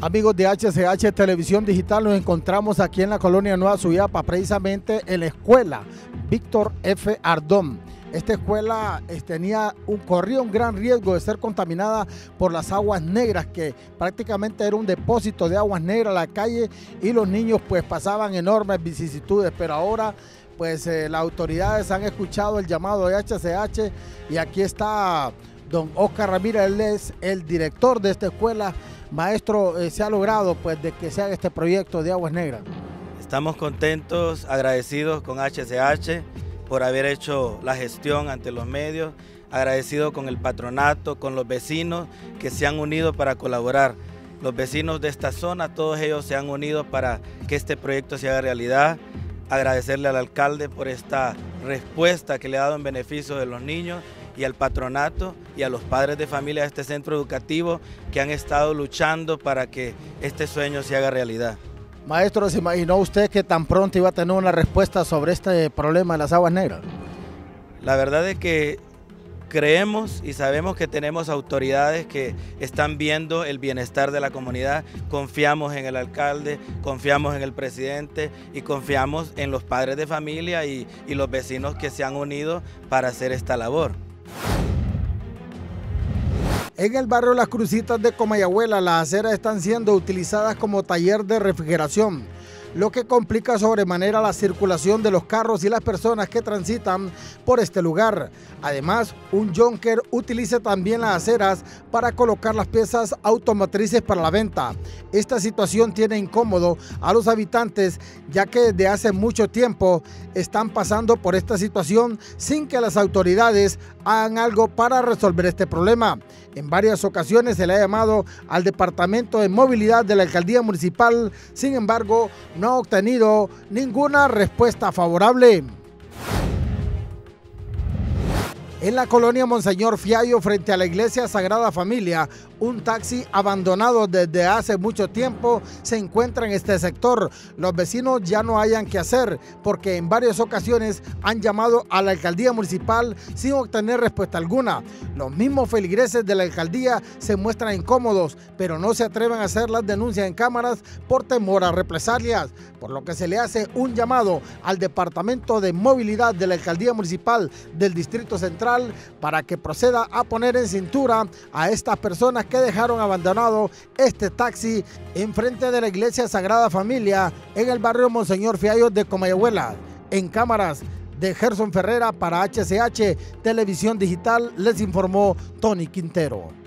Amigos de HCH Televisión Digital, nos encontramos aquí en la colonia Nueva Zubiapa, precisamente en la escuela Víctor F. Ardón. Esta escuela corría un gran riesgo de ser contaminada por las aguas negras, que prácticamente era un depósito de aguas negras en la calle, y los niños pues pasaban enormes vicisitudes, pero ahora pues las autoridades han escuchado el llamado de HCH y aquí está don Oscar Ramírez, él es el director de esta escuela. Maestro, se ha logrado pues de que se haga este proyecto de aguas negras. Estamos contentos, agradecidos con HCH por haber hecho la gestión ante los medios, agradecido con el patronato, con los vecinos que se han unido para colaborar. Los vecinos de esta zona, todos ellos se han unido para que este proyecto se haga realidad. Agradecerle al alcalde por esta respuesta que le ha dado en beneficio de los niños, y al patronato y a los padres de familia de este centro educativo que han estado luchando para que este sueño se haga realidad. Maestro, ¿se imaginó usted que tan pronto iba a tener una respuesta sobre este problema de las aguas negras? La verdad es que creemos y sabemos que tenemos autoridades que están viendo el bienestar de la comunidad. Confiamos en el alcalde, confiamos en el presidente y confiamos en los padres de familia y los vecinos que se han unido para hacer esta labor. En el barrio Las Crucitas de Comayagüela, las aceras están siendo utilizadas como taller de refrigeración, lo que complica sobremanera la circulación de los carros y las personas que transitan por este lugar. Además, un junker utiliza también las aceras para colocar las piezas automotrices para la venta. Esta situación tiene incómodo a los habitantes, ya que desde hace mucho tiempo están pasando por esta situación sin que las autoridades hagan algo para resolver este problema. En varias ocasiones se le ha llamado al Departamento de Movilidad de la Alcaldía Municipal, sin embargo, no ha obtenido ninguna respuesta favorable. En la colonia Monseñor Fiallo, frente a la Iglesia Sagrada Familia, un taxi abandonado desde hace mucho tiempo se encuentra en este sector. Los vecinos ya no hayan qué hacer, porque en varias ocasiones han llamado a la alcaldía municipal sin obtener respuesta alguna. Los mismos feligreses de la alcaldía se muestran incómodos, pero no se atreven a hacer las denuncias en cámaras por temor a represalias, por lo que se le hace un llamado al Departamento de Movilidad de la Alcaldía Municipal del Distrito Central para que proceda a poner en cintura a estas personas que dejaron abandonado este taxi enfrente de la Iglesia Sagrada Familia en el barrio Monseñor Fiallo de Comayagüela. En cámaras de Gerson Ferrera para HCH Televisión Digital les informó Tony Quintero.